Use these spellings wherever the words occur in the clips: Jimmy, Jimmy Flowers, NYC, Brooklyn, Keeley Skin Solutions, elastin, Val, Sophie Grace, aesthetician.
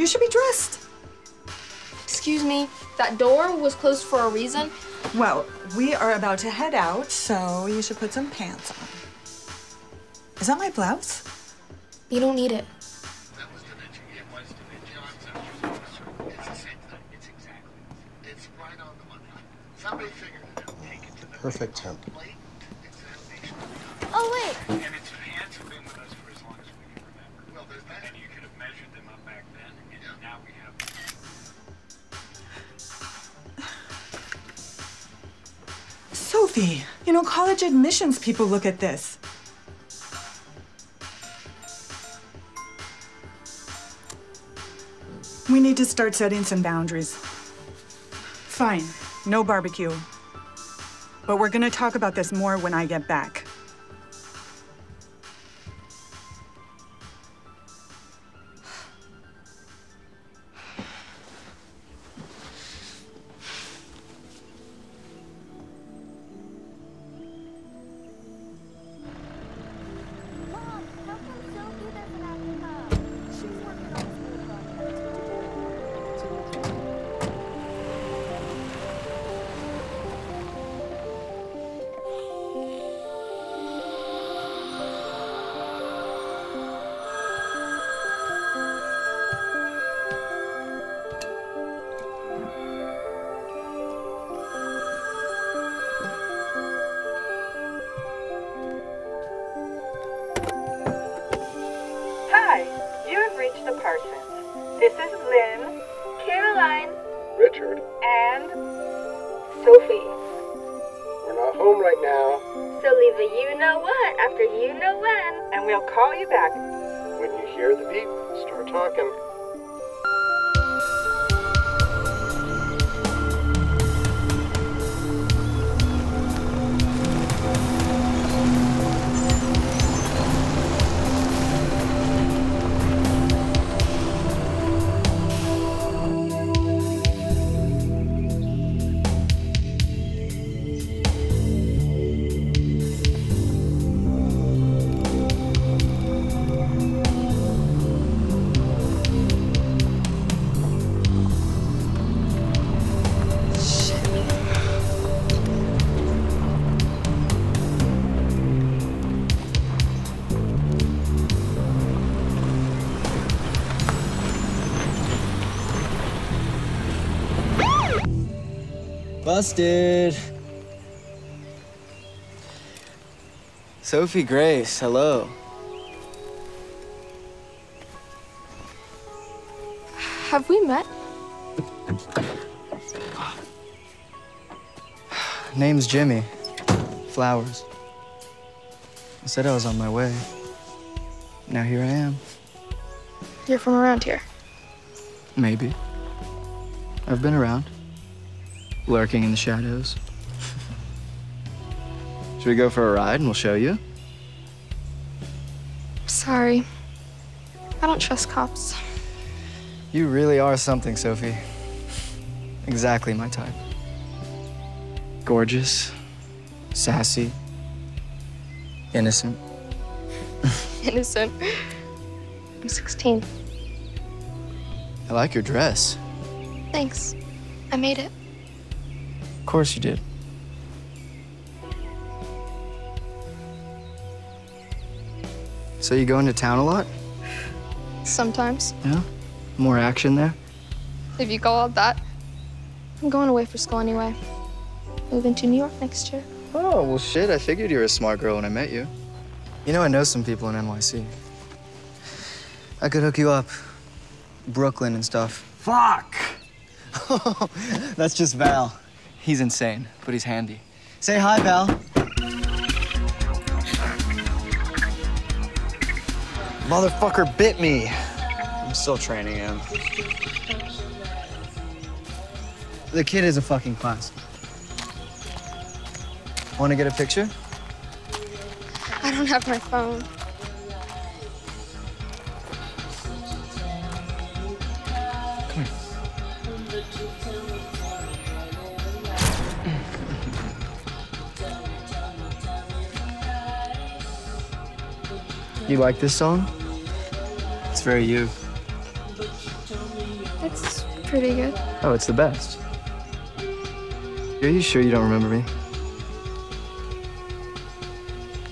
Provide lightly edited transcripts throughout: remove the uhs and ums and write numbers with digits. You should be dressed. Excuse me, that door was closed for a reason. Well, we are about to head out, so you should put some pants on. Is that my blouse? You don't need it. Perfect temp. Oh, wait. And its pants have been with us for as long as we can remember. Well, there's that. And you could have measured them up back then, and now we have them. Sophie, you know, college admissions people look at this. We need to start setting some boundaries. Fine, no barbecue. But we're gonna talk about this more when I get back. This is Lynn, Caroline, Richard, and Sophie. We're not home right now. So leave a you-know-what after you-know-when, and we'll call you back. When you hear the beep, start talking. Busted. Sophie Grace, hello. Have we met? Name's Jimmy. Flowers. I said I was on my way. Now here I am. You're from around here? Maybe. I've been around. Lurking in the shadows. Should we go for a ride and we'll show you? Sorry. I don't trust cops. You really are something, Sophie. Exactly my type. Gorgeous, sassy, innocent. Innocent? I'm 16. I like your dress. Thanks. I made it. Of course you did. So you go into town a lot? Sometimes. Yeah? More action there? If you call it that. I'm going away for school anyway. Moving to New York next year. Oh, well shit, I figured you were a smart girl when I met you. You know I know some people in NYC. I could hook you up. Brooklyn and stuff. Fuck! That's just Val. He's insane, but he's handy. Say hi, Val. Motherfucker bit me. I'm still training him. The kid is a fucking class. Want to get a picture? I don't have my phone. You like this song? It's very you. Pretty good. Oh, it's the best. Are you sure you don't remember me?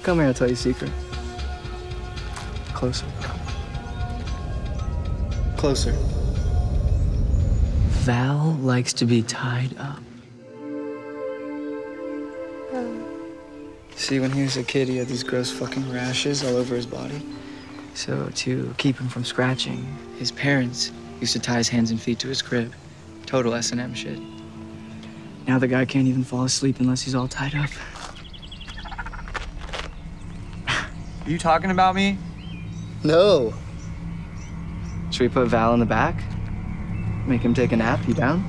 Come here, I'll tell you a secret. Closer. Closer. Val likes to be tied up. See, when he was a kid, he had these gross fucking rashes all over his body. So to keep him from scratching, his parents used to tie his hands and feet to his crib. Total S&M shit. Now the guy can't even fall asleep unless he's all tied up. Are you talking about me? No. Should we put Val in the back? Make him take a nap? You down?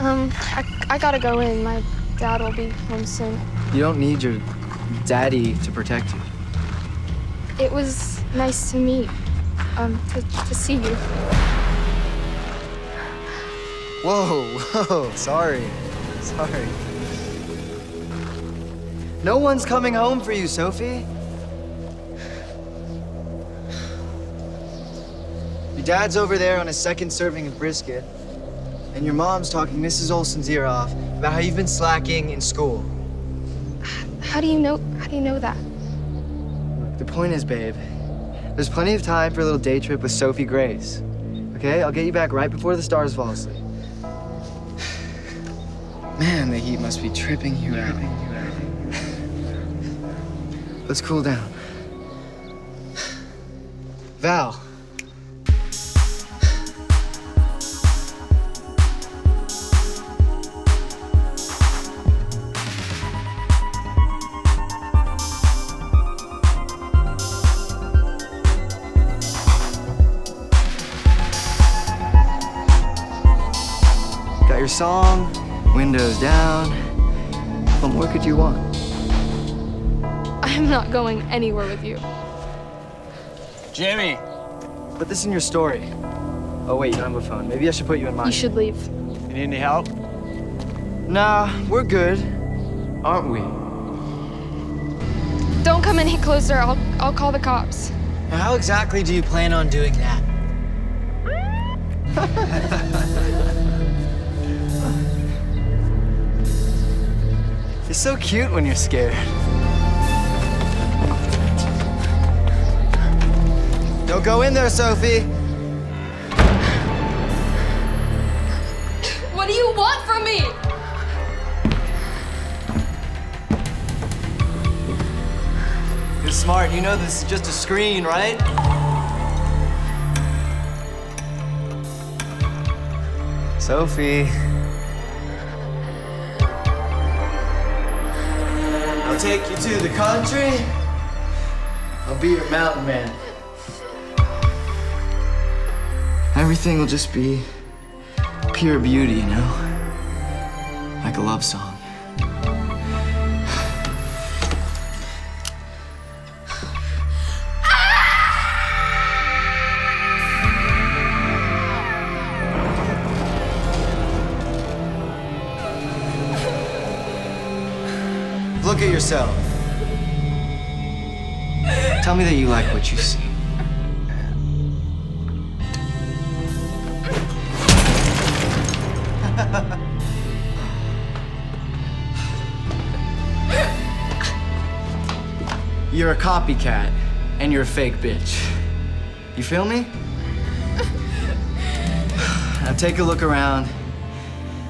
I gotta go in. My dad will be home soon. You don't need your daddy to protect you. It was nice to meet, to see you. Whoa, sorry. No one's coming home for you, Sophie. Your dad's over there on his second serving of brisket, and your mom's talking Mrs. Olson's ear off about how you've been slacking in school. How do you know that? Look, the point is, babe, there's plenty of time for a little day trip with Sophie Grace. Okay, I'll get you back right before the stars fall asleep. Man, the heat must be tripping you out. Let's cool down. Val. Got your song, windows down. What more could you want? I'm not going anywhere with you. Jimmy! Put this in your story. Oh, wait, you don't have a phone. Maybe I should put you in mine. You should leave. You need any help? Nah, we're good. Aren't we? Don't come any closer. I'll call the cops. Now, how exactly do you plan on doing that? You're so cute when you're scared. Don't go in there, Sophie. What do you want from me? You're smart. You know this is just a screen, right? Sophie. I'll take you to the country. I'll be your mountain man. Everything will just be pure beauty, you know? Like a love song. Look at yourself. Tell me that you like what you see. You're a copycat, and you're a fake bitch. You feel me? Now take a look around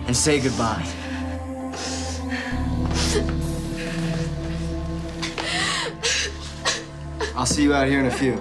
and say goodbye. I'll see you out here in a few.